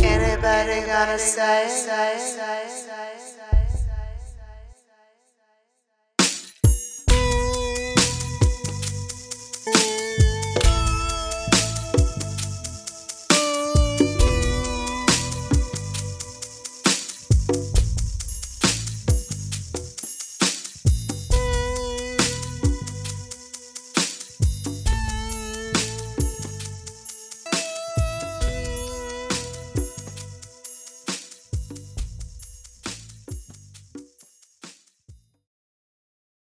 Anybody gonna say?